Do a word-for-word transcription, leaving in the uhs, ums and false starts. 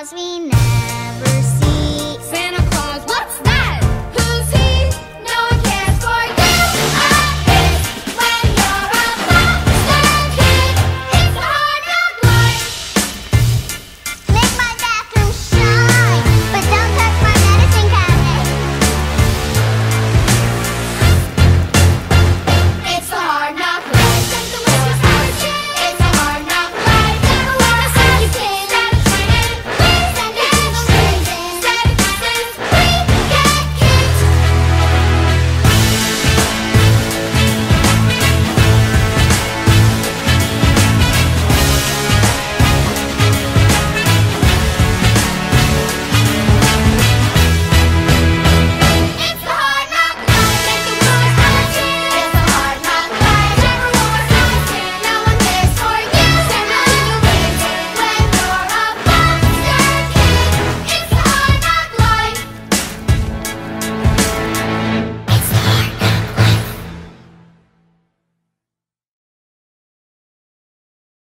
'Cause we know